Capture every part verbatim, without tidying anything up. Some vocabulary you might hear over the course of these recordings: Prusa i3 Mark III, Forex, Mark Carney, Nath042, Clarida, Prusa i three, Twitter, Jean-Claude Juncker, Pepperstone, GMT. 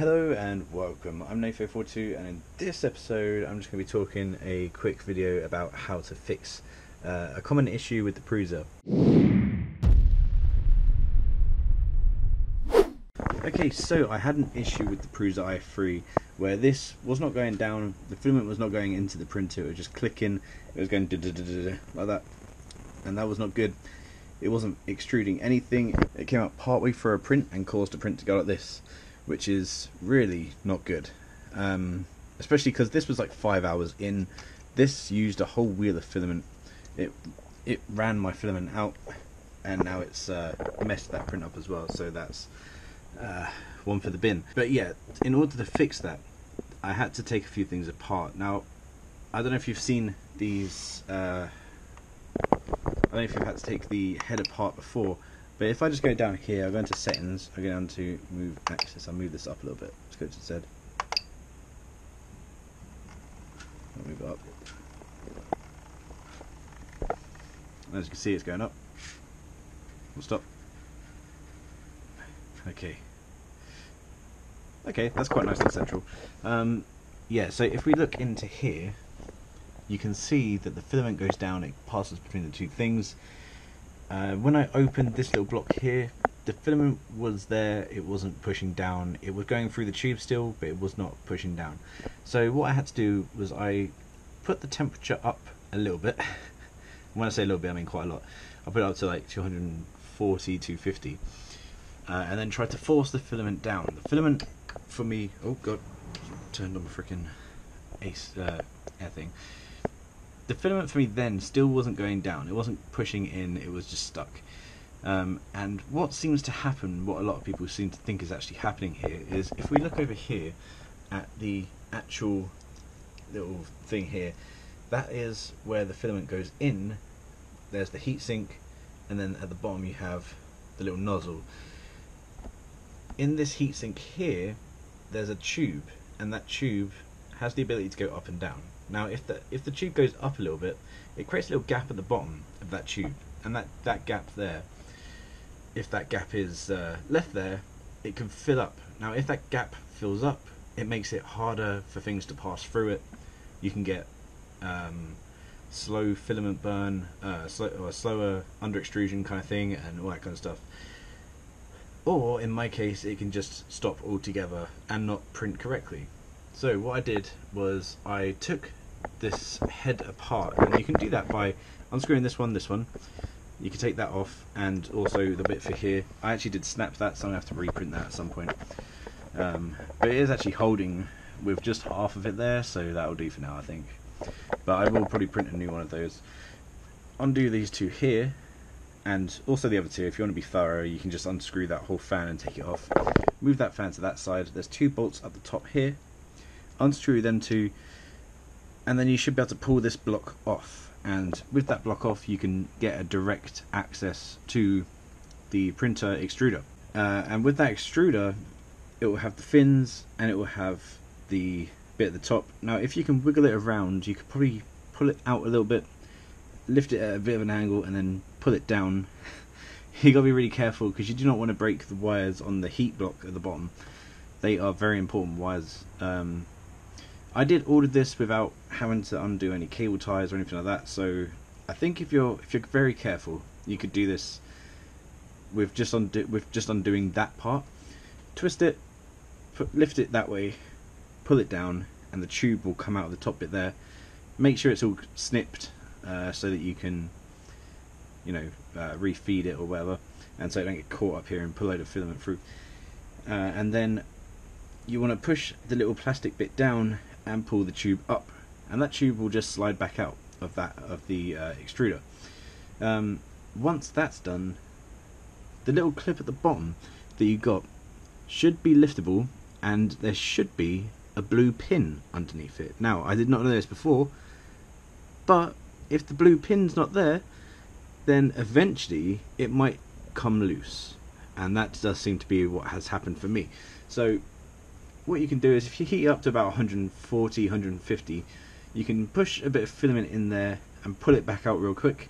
Hello and welcome, I'm Nath zero four two, and in this episode I'm just going to be talking a quick video about how to fix uh, a common issue with the Prusa. Okay, so I had an issue with the Prusa i three where this was not going down, the filament was not going into the printer, it was just clicking, it was going da-da-da-da-da, like that, and that was not good. It wasn't extruding anything, it came out partway through a print and caused the print to go like this, which is really not good, um, especially because this was like five hours in. This used a whole wheel of filament, it it ran my filament out, and now it's uh, messed that print up as well, so that's uh, one for the bin. But yeah, in order to fix that I had to take a few things apart. Now I don't know if you've seen these, uh, I don't know if you've had to take the head apart before. But if I just go down here, I go into settings, I go down to move axis, I'll move this up a little bit, let's go to Z. I'll move it up. As you can see, it's going up. We'll stop. Okay. Okay, that's quite nice and central. Um, yeah, so if we look into here, you can see that the filament goes down, it passes between the two things. Uh, when I opened this little block here, the filament was there, it wasn't pushing down, it was going through the tube still, but it was not pushing down. So what I had to do was I put the temperature up a little bit. When I say a little bit, I mean quite a lot. I put it up to like two forty, two fifty, uh, and then tried to force the filament down. The filament for me, oh god, turned on my freaking ace uh, air thing. The filament for me then still wasn't going down, it wasn't pushing in, it was just stuck. Um, and what seems to happen, what a lot of people seem to think is actually happening here, is if we look over here at the actual little thing here, that is where the filament goes in, there's the heatsink, and then at the bottom you have the little nozzle. In this heatsink here, there's a tube, and that tube has the ability to go up and down. Now if the, if the tube goes up a little bit, it creates a little gap at the bottom of that tube, and that, that gap there, if that gap is uh, left there, it can fill up. Now if that gap fills up, it makes it harder for things to pass through it. You can get um, slow filament burn, uh, slow, or slower under extrusion kind of thing, and all that kind of stuff. Or in my case, it can just stop altogether and not print correctly. So what I did was I took this head apart, and you can do that by unscrewing this one, this one, you can take that off, and also the bit for here. I actually did snap that, so I'm going to have to reprint that at some point, um, but it is actually holding with just half of it there, so that'll do for now I think, but I will probably print a new one of those. Undo these two here, and also the other two. If you want to be thorough, you can just unscrew that whole fan and take it off, move that fan to that side. There's two bolts at the top here, unscrew them two, and then you should be able to pull this block off, and with that block off you can get a direct access to the printer extruder, uh, and with that extruder it will have the fins and it will have the bit at the top. Now if you can wiggle it around, you could probably pull it out a little bit, lift it at a bit of an angle, and then pull it down. You gotta be really careful because you do not want to break the wires on the heat block at the bottom. They are very important wires. um, I did order this without having to undo any cable ties or anything like that, so I think if you're if you're very careful, you could do this with just undo, with just undoing that part. Twist it, put, lift it that way, pull it down, and the tube will come out of the top bit there. Make sure it's all snipped, uh, so that you can, you know, uh, refeed it or whatever, and so it don't get caught up here and pull a load of filament through. Uh, and then you want to push the little plastic bit down and pull the tube up, and that tube will just slide back out of that of the uh, extruder. Um, once that's done, the little clip at the bottom that you got should be liftable, and there should be a blue pin underneath it. Now I did not know this before, but if the blue pin's not there, then eventually it might come loose, and that does seem to be what has happened for me. So what you can do is if you heat it up to about one forty, one fifty, you can push a bit of filament in there and pull it back out real quick,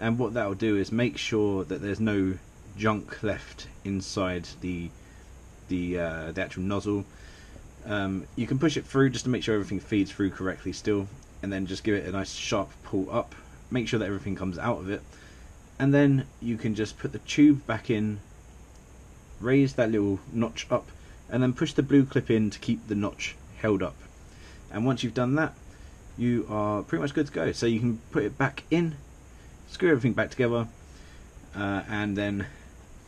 and what that will do is make sure that there's no junk left inside the the uh, the actual nozzle. Um, you can push it through just to make sure everything feeds through correctly still, and then just give it a nice sharp pull up, make sure that everything comes out of it, and then you can just put the tube back in, raise that little notch up, and then push the blue clip in to keep the notch held up. And once you've done that, you are pretty much good to go. So you can put it back in, screw everything back together, uh, and then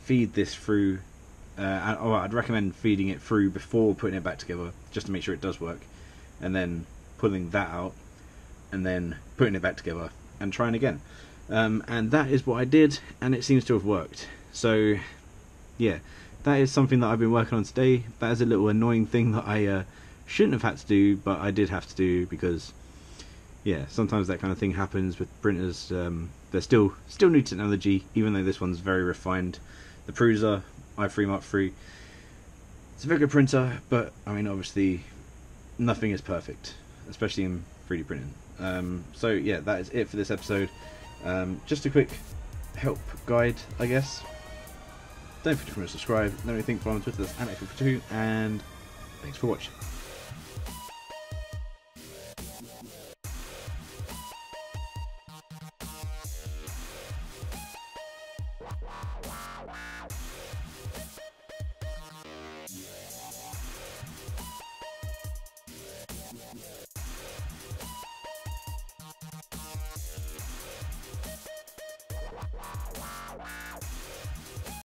feed this through. Uh, oh, I'd recommend feeding it through before putting it back together, just to make sure it does work, and then pulling that out, and then putting it back together and trying again. Um, and that is what I did, and it seems to have worked. So yeah, that is something that I've been working on today. That is a little annoying thing that I uh, shouldn't have had to do, but I did have to do, because yeah, sometimes that kind of thing happens with printers. Um, they're still still new technology, even though this one's very refined. The Prusa i three Mark three, it's a very good printer, but I mean, obviously nothing is perfect, especially in three D printing. Um, so yeah, that is it for this episode. Um, just a quick help guide, I guess. Don't forget to subscribe. Let me think. Follow on Twitter, that's Nath zero four two, and thanks for watching.